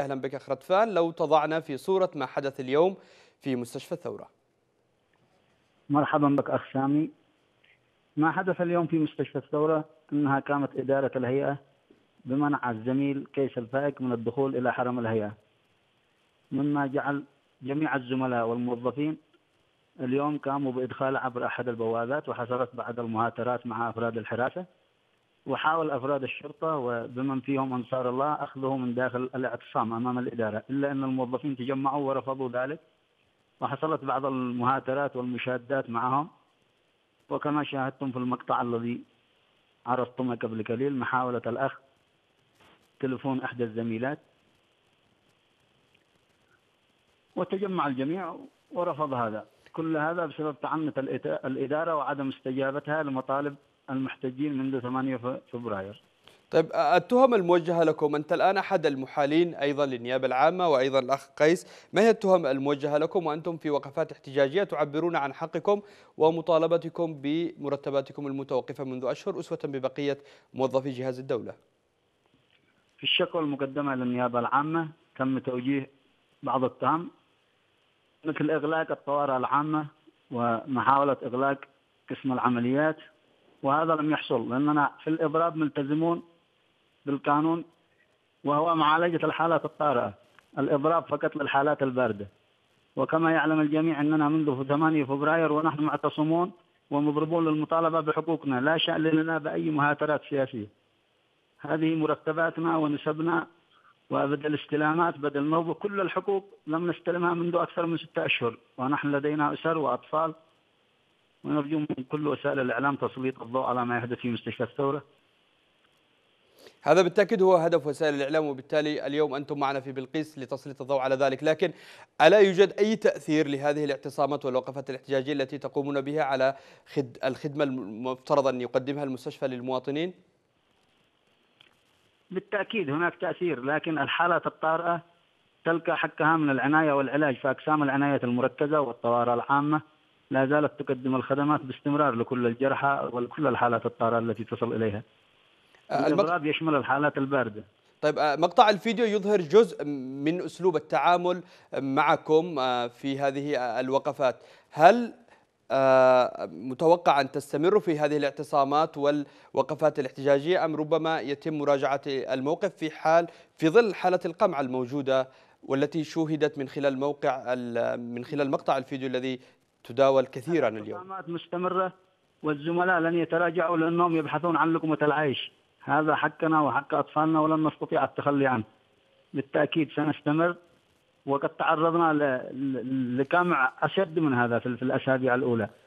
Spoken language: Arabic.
أهلا بك أخ ردفان، لو تضعنا في صورة ما حدث اليوم في مستشفى الثورة. مرحبا بك أخ سامي. ما حدث اليوم في مستشفى الثورة أنها قامت إدارة الهيئة بمنع الزميل كيس الفائق من الدخول إلى حرم الهيئة، مما جعل جميع الزملاء والموظفين اليوم قاموا بإدخال عبر أحد البوابات، وحصلت بعد المهاترات مع أفراد الحراسة، وحاول أفراد الشرطة وبمن فيهم أنصار الله أخذه من داخل الاعتصام أمام الإدارة، إلا أن الموظفين تجمعوا ورفضوا ذلك، وحصلت بعض المهاترات والمشادات معهم. وكما شاهدتم في المقطع الذي عرضتم قبل قليل محاولة الأخذ تلفون إحدى الزميلات، وتجمع الجميع ورفض هذا، كل هذا بسبب تعنت الإدارة وعدم استجابتها لمطالب المحتجين منذ 8 فبراير. طيب، التهم الموجهة لكم، أنت الآن أحد المحالين أيضا للنيابة العامة وأيضا الأخ قيس، ما هي التهم الموجهة لكم وأنتم في وقفات احتجاجية تعبرون عن حقكم ومطالبتكم بمرتباتكم المتوقفة منذ أشهر أسوة ببقية موظفي جهاز الدولة؟ في الشكوى المقدمة للنيابة العامة تم توجيه بعض التهم، مثل إغلاق الطوارئ العامة ومحاولة إغلاق قسم العمليات، وهذا لم يحصل لأننا في الإضراب ملتزمون بالقانون، وهو معالجة الحالات الطارئة، الإضراب فقط للحالات الباردة. وكما يعلم الجميع أننا منذ 8 فبراير ونحن معتصمون ومضربون للمطالبة بحقوقنا، لا شأن لنا بأي مهاترات سياسية. هذه مرتباتنا ونسبنا وبدل استلامات بدل نوبة، كل الحقوق لم نستلمها منذ أكثر من 6 أشهر، ونحن لدينا أسر وأطفال، ونرجو من كل وسائل الإعلام تسليط الضوء على ما يحدث في مستشفى الثورة. هذا بالتأكيد هو هدف وسائل الإعلام، وبالتالي اليوم أنتم معنا في بلقيس لتسليط الضوء على ذلك، لكن ألا يوجد أي تأثير لهذه الاعتصامات والوقفات الاحتجاجية التي تقومون بها على الخدمة المفترض أن يقدمها المستشفى للمواطنين؟ بالتأكيد هناك تأثير، لكن الحالات الطارئة تلقى حقها من العناية والعلاج، فأقسام العناية المركزة والطوارئ العامة لا زالت تقدم الخدمات باستمرار لكل الجرحى ولكل الحالات الطارئة التي تصل إليها. الإضراب يشمل الحالات الباردة. طيب، مقطع الفيديو يظهر جزء من أسلوب التعامل معكم في هذه الوقفات، هل متوقع أن تستمروا في هذه الاعتصامات والوقفات الاحتجاجية أم ربما يتم مراجعة الموقف في ظل حالة القمع الموجودة والتي شوهدت من خلال مقطع الفيديو الذي تداول كثيرا اليوم؟ الاعتصامات مستمرة والزملاء لن يتراجعوا لأنهم يبحثون عن لقمة العيش، هذا حقنا وحق أطفالنا ولن نستطيع التخلي عنه. بالتأكيد سنستمر، وقد تعرضنا لقمع أشد من هذا في الأسابيع الأولى.